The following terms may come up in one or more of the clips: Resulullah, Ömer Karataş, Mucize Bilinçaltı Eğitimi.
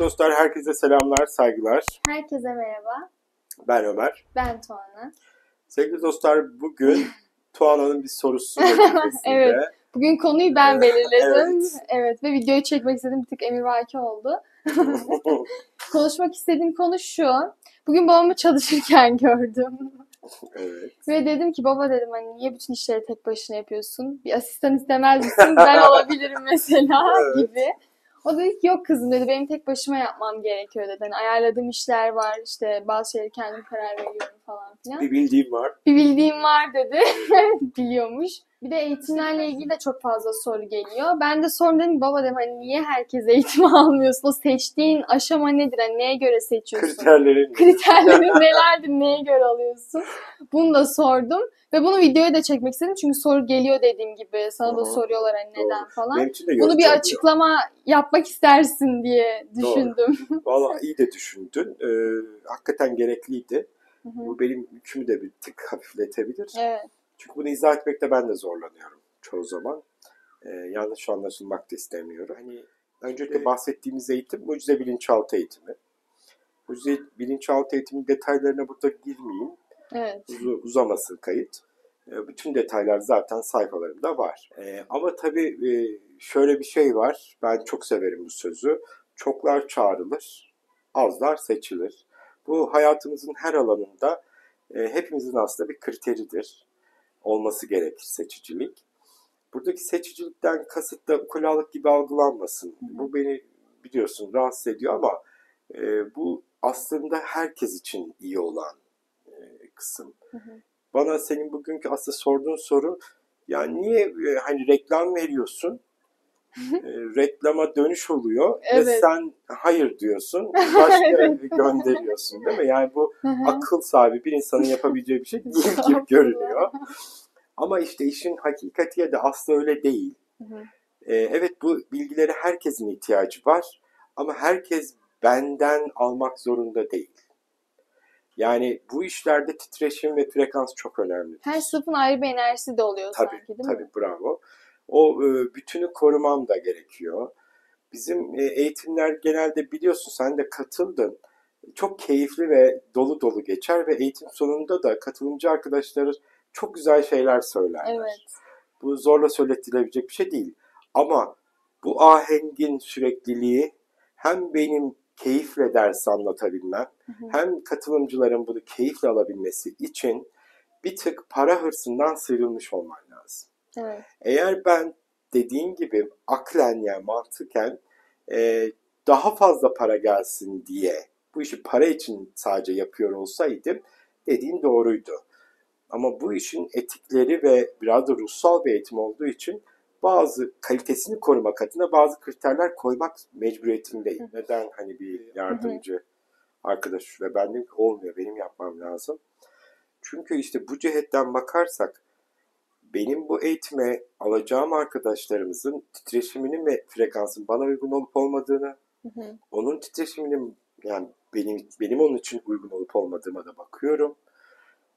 Dostlar, herkese selamlar, saygılar. Herkese merhaba. Ben Ömer. Ben Tuana. Sevgili dostlar, bugün Tuana'nın bir sorusu. Evet. Bugün konuyu ben belirledim. Evet. Ve videoyu çekmek istedim. Bir tık emrivaki oldu. Konuşmak istediğim konu şu. Bugün babamı çalışırken gördüm. Evet. Ve dedim ki baba, dedim hani niye bütün işleri tek başına yapıyorsun? Bir asistan istemez misin? Ben olabilirim mesela gibi. O dedi ki yok kızım, dedi, benim tek başıma yapmam gerekiyor, dedi. Yani ayarladığım işler var, işte bazı şeyleri kendim karar veriyorum falan filan. Bir bildiğim var. Bir bildiğim var, dedi. Biliyormuş. Bir de eğitimlerle ilgili de çok fazla soru geliyor. Ben de sordum, dedim ki baba, dedim hani niye herkes eğitim almıyorsun? O seçtiğin aşama nedir? Hani neye göre seçiyorsun? Kriterlerin nelerdir? Neye göre alıyorsun? Bunu da sordum. Ve bunu videoya da çekmek istedim. Çünkü soru geliyor, dediğim gibi. Sana da soruyorlar hani neden falan. Bunu bir açıklama yapmak istersin diye düşündüm. Vallahi iyi de düşündün. Hakikaten gerekliydi. Hı-hı. Bu benim yükümü de bir tık hafifletebilir. Evet. Çünkü bunu izah etmekte ben de zorlanıyorum çoğu zaman. Yanlış anlaşılmak da istemiyorum. Hani öncelikle bahsettiğimiz eğitim Mucize Bilinçaltı Eğitimi. Mucize Bilinçaltı Eğitimi detaylarına burada girmeyeyim. Evet. Uzamasın kayıt. Bütün detaylar zaten sayfalarımda var. Ama tabii şöyle bir şey var. Ben çok severim bu sözü. Çoklar çağrılır, azlar seçilir. Bu hayatımızın her alanında hepimizin aslında bir kriteridir. Olması gerekir seçicilik. Buradaki seçicilikten kasıt da ukulalık gibi algılanmasın. Hı-hı. Bu beni biliyorsun rahatsız ediyor ama bu aslında herkes için iyi olan kısım. Hı-hı. Bana senin bugünkü aslında sorduğun soru, yani niye hani reklam veriyorsun, reklama dönüş oluyor ve sen hayır diyorsun, başka gönderiyorsun, değil mi? Yani bu akıl sahibi bir insanın yapabileceği bir şey değil gibi görünüyor. Ama işte işin hakikati de asla öyle değil. Evet, bu bilgilere herkesin ihtiyacı var ama herkes benden almak zorunda değil. Yani bu işlerde titreşim ve frekans çok önemli. Her sınıfın ayrı bir enerjisi de oluyor sanki, değil mi? Tabii, bravo. O bütünü korumam da gerekiyor. Bizim eğitimler genelde, biliyorsun sen de katıldın, çok keyifli ve dolu dolu geçer ve eğitim sonunda da katılımcı arkadaşlar çok güzel şeyler söylerler. Evet. Bu zorla söyletilebilecek bir şey değil. Ama bu ahengin sürekliliği hem benim keyifle ders anlatabilmem, hem katılımcıların bunu keyifle alabilmesi için bir tık para hırsından sıyrılmış olman lazım. Evet. Eğer ben dediğin gibi aklen, yani mantıken daha fazla para gelsin diye bu işi para için sadece yapıyor olsaydım, dediğin doğruydu. Ama bu işin etikleri ve biraz da ruhsal bir eğitim olduğu için bazı kalitesini korumak adına bazı kriterler koymak mecburiyetindeyim. Hı. Neden hani bir yardımcı arkadaş ve ben de olmuyor, benim yapmam lazım. Çünkü işte bu cihetten bakarsak benim bu eğitime alacağım arkadaşlarımızın titreşiminin ve frekansın bana uygun olup olmadığını, onun titreşiminin, yani benim onun için uygun olup olmadığıma da bakıyorum.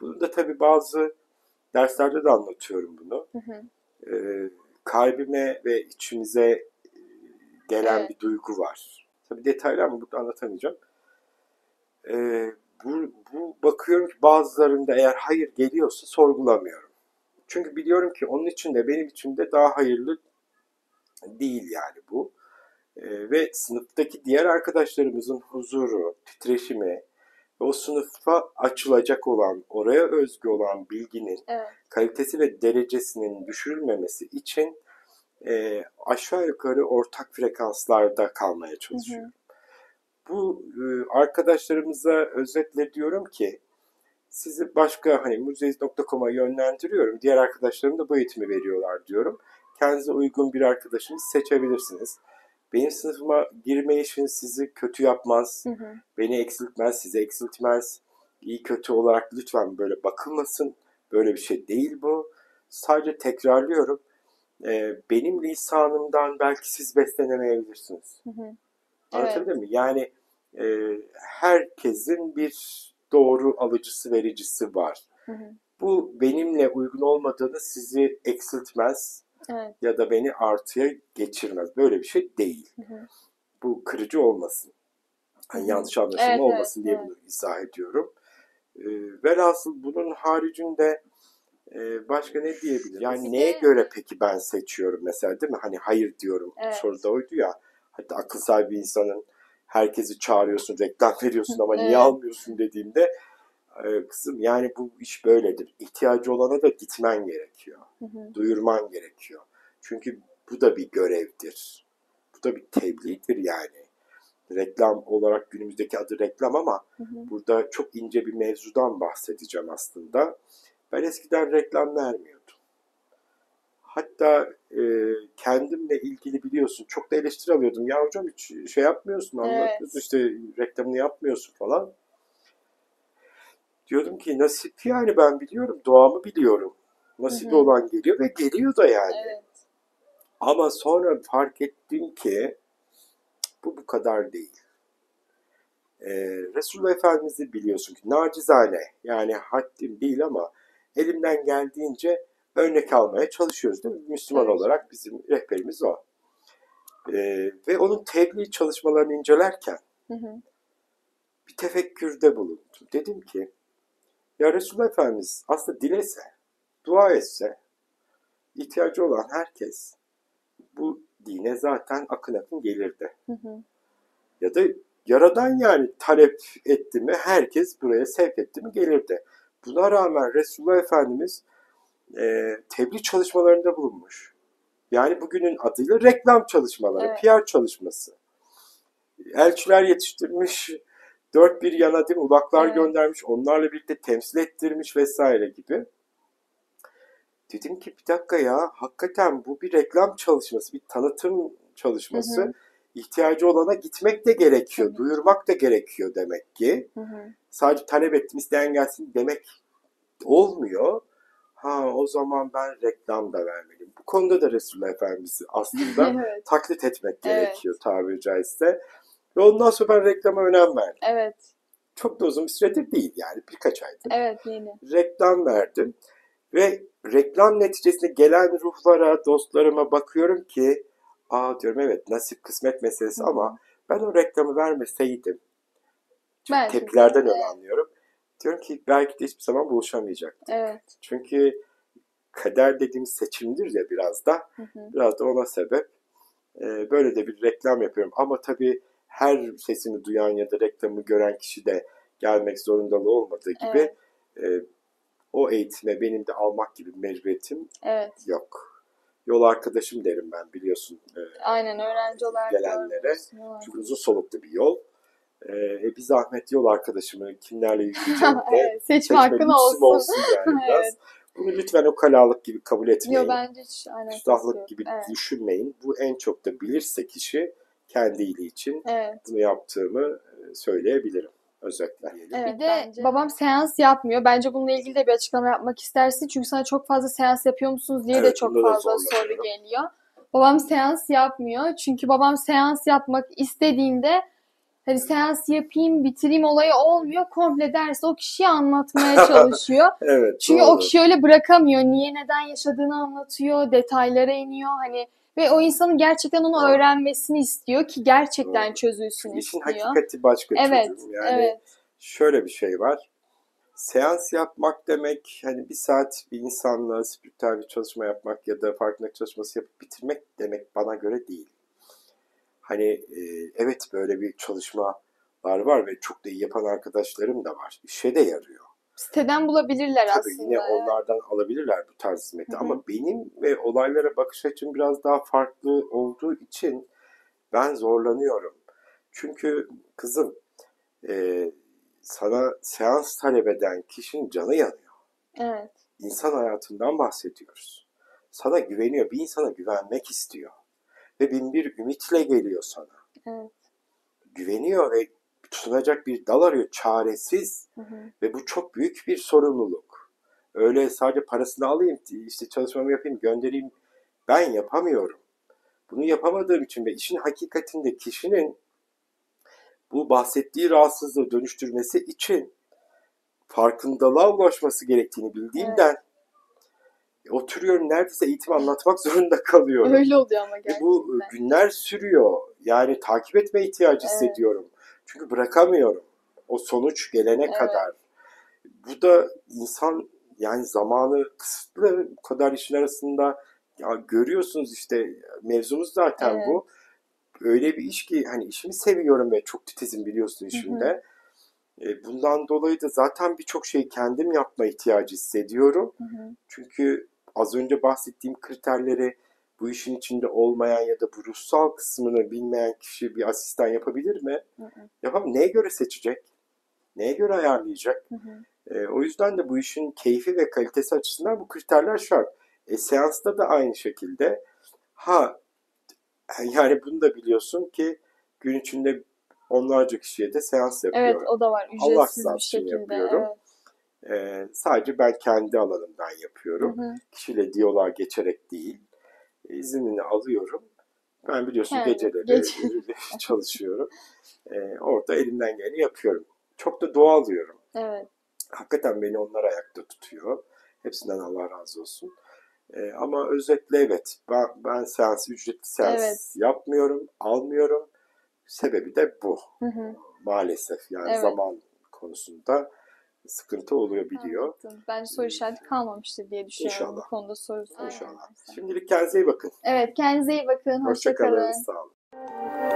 Bunu da tabii bazı derslerde de anlatıyorum bunu. Kalbime ve içimize gelen bir duygu var. Tabii detaylar mı burada anlatamayacağım. Bu bakıyorum ki bazılarında eğer hayır geliyorsa sorgulamıyorum. Çünkü biliyorum ki onun için de benim için de daha hayırlı değil yani bu. Ve sınıftaki diğer arkadaşlarımızın huzuru, titreşimi, o sınıfa açılacak olan, oraya özgü olan bilginin kalitesi ve derecesinin düşürülmemesi için aşağı yukarı ortak frekanslarda kalmaya çalışıyorum. Bu arkadaşlarımıza özetle diyorum ki sizi başka hani mucize.com'a yönlendiriyorum. Diğer arkadaşlarım da bu eğitimi veriyorlar diyorum. Kendinize uygun bir arkadaşınızı seçebilirsiniz. Benim sınıfıma girme işin sizi kötü yapmaz, beni eksiltmez, sizi eksiltmez. İyi kötü olarak lütfen böyle bakılmasın. Böyle bir şey değil bu. Sadece tekrarlıyorum. Benim lisanımdan belki siz beslenemeyebilirsiniz. Anlatabildim mi? Yani herkesin bir doğru alıcısı, vericisi var. Bu benimle uygun olmadığını sizi eksiltmez. Evet. Ya da beni artıya geçirmez. Böyle bir şey değil. Bu kırıcı olmasın. Hani yanlış anlaşılma olmasın diye bunu izah ediyorum. Velhasıl bunun haricinde başka ne diyebilirim? Yani neye göre peki ben seçiyorum mesela, değil mi? Hani hayır diyorum. Soruda oydu ya. Hatta akıl sahibi insanın herkesi çağırıyorsun, reklam veriyorsun ama niye almıyorsun dediğimde kızım yani bu iş böyledir. İhtiyacı olana da gitmen gerekiyor. Duyurman gerekiyor. Çünkü bu da bir görevdir. Bu da bir tebliğdir yani. Reklam olarak günümüzdeki adı reklam ama burada çok ince bir mevzudan bahsedeceğim aslında. Ben eskiden reklam vermiyordum. Hatta kendimle ilgili biliyorsun çok da eleştiri alıyordum. Ya hocam hiç şey yapmıyorsun, anlatıyorsun işte reklamını yapmıyorsun falan. Diyordum ki nasip yani, ben biliyorum, doğamı biliyorum. Nasip olan geliyor ve geliyor da yani. Ama sonra fark ettim ki bu kadar değil. Resulullah Efendimiz'i biliyorsun ki nacizane, yani haddim değil ama elimden geldiğince örnek almaya çalışıyoruz, değil mi? Müslüman olarak bizim rehberimiz o. Ve onun tebliğ çalışmalarını incelerken bir tefekkürde bulundum. Dedim ki ya Resulullah Efendimiz aslında dilese, dua etse, ihtiyacı olan herkes bu dine zaten akın akın gelirdi. Ya da Yaradan yani talep etti mi, herkes buraya sevk etti mi gelirdi. Buna rağmen Resulullah Efendimiz tebliğ çalışmalarında bulunmuş. Yani bugünün adıyla reklam çalışmaları, PR çalışması. Elçiler yetiştirmiş, dört bir yana değil mi, ulaklar göndermiş, onlarla birlikte temsil ettirmiş vesaire gibi. Dedim ki bir dakika ya, hakikaten bu bir reklam çalışması, bir tanıtım çalışması. İhtiyacı olana gitmek de gerekiyor, duyurmak da gerekiyor demek ki. Sadece talep ettim, isteyen gelsin demek olmuyor. Ha, o zaman ben reklam da vermeliyim. Bu konuda da Resulullah Efendimiz'i aslında taklit etmek gerekiyor tabiri caizse. Ve ondan sonra ben reklama önem verdim. Çok da uzun bir süredir değil yani, birkaç aydır. Reklam verdim ve reklam neticesinde gelen ruhlara, dostlarıma bakıyorum ki diyorum nasip kısmet meselesi ama ben o reklamı vermeseydim, çünkü belki tepkilerden öyle anlıyorum. Diyorum ki belki de hiçbir zaman buluşamayacaktık. Çünkü kader dediğimiz seçimdir ya biraz da. Biraz da ona sebep. Böyle de bir reklam yapıyorum. Ama tabii her sesini duyan ya da reklamı gören kişi de gelmek zorunda olmadığı gibi o eğitime benim de almak gibi mecburiyetim yok. Yol arkadaşım derim ben, biliyorsun. Aynen, öğrenci olarak gelenlere. Çünkü uzun soluklu bir yol. Bir zahmet yol arkadaşımı kimlerle yürüyeceğim de seçme hakkını olsun yani biraz. Bunu lütfen o kalalık gibi kabul etmeyin. Yo, bence hiç küstahlık gibi düşünmeyin. Bu en çok da bilirse kişi kendi iyiliği için bunu yaptığımı söyleyebilirim. Özellikle. Bir de bence babam seans yapmıyor. Bence bununla ilgili de bir açıklama yapmak istersin. Çünkü sana çok fazla seans yapıyor musunuz diye de çok fazla soru geliyor. Babam seans yapmıyor. Çünkü babam seans yapmak istediğinde hani seans yapayım, bitireyim olayı olmuyor. Komple dersi o kişiye anlatmaya çalışıyor. Çünkü o kişi öyle bırakamıyor. Niye, neden yaşadığını anlatıyor. Detaylara iniyor. Hani ve o insanın gerçekten onu öğrenmesini istiyor ki gerçekten çözülsün İşin istiyor. İşin hakikati başka çocuğum. Yani şöyle bir şey var. Seans yapmak demek, hani bir saat bir insanla spiritüel bir çalışma yapmak ya da farkındalık çalışması yapıp bitirmek demek bana göre değil. Hani evet, böyle bir çalışmalar var ve çok da iyi yapan arkadaşlarım da var. İşe de yarıyor. Siteden bulabilirler tabii aslında. Yine onlardan alabilirler bu tarz hizmeti. Ama benim ve olaylara bakış açım biraz daha farklı olduğu için ben zorlanıyorum. Çünkü kızım sana seans talep eden kişinin canı yanıyor. İnsan hayatından bahsediyoruz. Sana güveniyor. Bir insana güvenmek istiyor. Ve bin bir ümitle geliyor sana. Güveniyor ve tutunacak bir dal arıyor, çaresiz. Ve bu çok büyük bir sorumluluk. Öyle sadece parasını alayım, işte çalışmamı yapayım, göndereyim. Ben yapamıyorum. Bunu yapamadığım için ve işin hakikatinde kişinin bu bahsettiği rahatsızlığı dönüştürmesi için farkındalığa ulaşması gerektiğini bildiğimden oturuyorum, neredeyse eğitim anlatmak zorunda kalıyorum. Öyle oluyor ama gerçekten. Bu günler sürüyor. Yani takip etme ihtiyacı hissediyorum. Çünkü bırakamıyorum. O sonuç gelene kadar. Bu da insan yani zamanı kısıtlı, bu kadar işin arasında ya görüyorsunuz işte mevzumuz zaten bu. Öyle bir iş ki hani işimi seviyorum ve çok titizim biliyorsun işimde. Bundan dolayı da zaten birçok şeyi kendim yapma ihtiyacı hissediyorum. Çünkü az önce bahsettiğim kriterleri bu işin içinde olmayan ya da bu ruhsal kısmını bilmeyen kişi bir asistan yapabilir mi? Yapamam. Neye göre seçecek? Neye göre ayarlayacak? O yüzden de bu işin keyfi ve kalitesi açısından bu kriterler şart. Seansta da aynı şekilde. Yani bunu da biliyorsun ki gün içinde onlarca kişiye de seans yapıyorum. Evet, o da var. Ücretsiz bir şekilde. Yapıyorum. Evet. Sadece ben kendi alanımdan yapıyorum. Kişiyle diyaloğa geçerek değil. İzinini alıyorum. Ben biliyorsun geceleri çalışıyorum. Orada elimden geleni yapıyorum. Çok da dua alıyorum. Hakikaten beni onlar ayakta tutuyor. Hepsinden Allah razı olsun. Ama özetle ben seans, ücretli seans yapmıyorum, almıyorum. Sebebi de bu. Maalesef yani zaman konusunda sıkıntı olabiliyor. Bence soru işareti kalmamıştır diye düşünüyorum. İnşallah. Bu konuda soru. İnşallah. Şimdilik kendinize iyi bakın. Evet, kendinize iyi bakın. Hoşça kalın. Sağ olun.